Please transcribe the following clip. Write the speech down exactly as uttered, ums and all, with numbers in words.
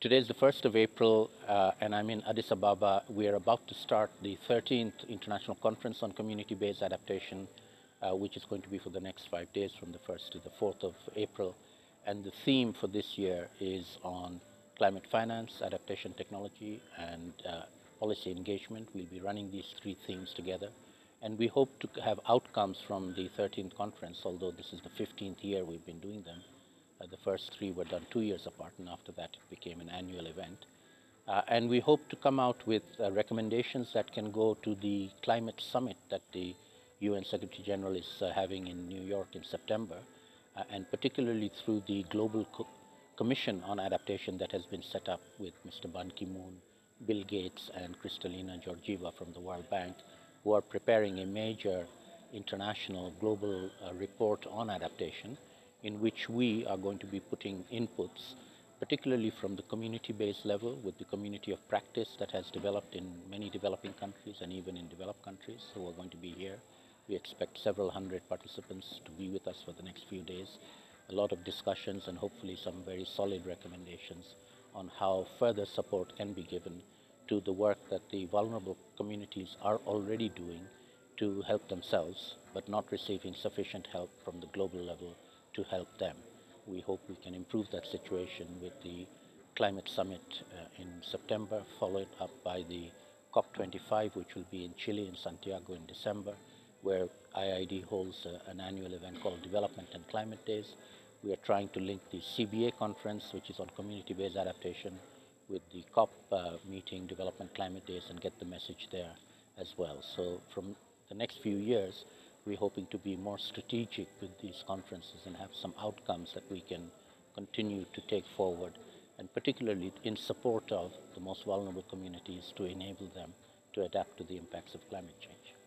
Today is the first of April, uh, and I'm in Addis Ababa. We are about to start the thirteenth International Conference on Community-Based Adaptation, uh, which is going to be for the next five days from the first to the fourth of April. And the theme for this year is on climate finance, adaptation technology, and uh, policy engagement. We'll be running these three themes together. And we hope to have outcomes from the thirteenth conference, although this is the fifteenth year we've been doing them. Uh, the first three were done two years apart, and after that it became an annual event. Uh, and we hope to come out with uh, recommendations that can go to the climate summit that the U N Secretary General is uh, having in New York in September, uh, and particularly through the Global Co Commission on Adaptation that has been set up with Mister Ban Ki-moon, Bill Gates, and Kristalina Georgieva from the World Bank, who are preparing a major international global uh, report on adaptation, in which we are going to be putting inputs, particularly from the community-based level, with the community of practice that has developed in many developing countries and even in developed countries who are going to be here. We expect several hundred participants to be with us for the next few days. A lot of discussions and hopefully some very solid recommendations on how further support can be given to the work that the vulnerable communities are already doing to help themselves, but not receiving sufficient help from the global level to help them. We hope we can improve that situation with the Climate Summit uh, in September, followed up by the COP twenty-five, which will be in Chile, in Santiago in December, where I I D holds uh, an annual event called Development and Climate Days. We are trying to link the C B A conference, which is on community-based adaptation, with the COP uh, meeting, Development Climate Days, and get the message there as well. So from the next few years, we're hoping to be more strategic with these conferences and have some outcomes that we can continue to take forward, and particularly in support of the most vulnerable communities to enable them to adapt to the impacts of climate change.